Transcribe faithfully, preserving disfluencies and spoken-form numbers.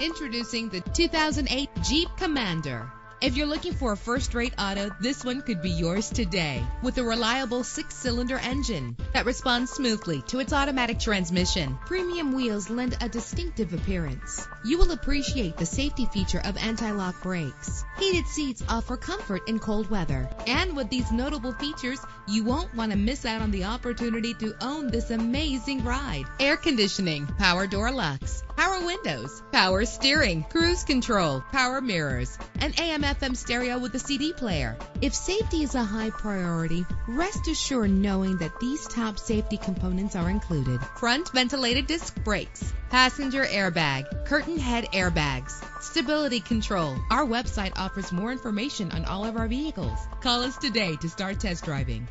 Introducing the two thousand eight Jeep Commander. If you're looking for a first-rate auto, this one could be yours today. With a reliable six-cylinder engine that responds smoothly to its automatic transmission, premium wheels lend a distinctive appearance. You will appreciate the safety feature of anti-lock brakes. Heated seats offer comfort in cold weather. And with these notable features, you won't want to miss out on the opportunity to own this amazing ride. Air conditioning, power door locks, power windows, power steering, cruise control, power mirrors, and A M F M stereo with a C D player. If safety is a high priority, rest assured knowing that these top safety components are included: front ventilated disc brakes, passenger airbag, curtain head airbags, stability control. Our website offers more information on all of our vehicles. Call us today to start test driving.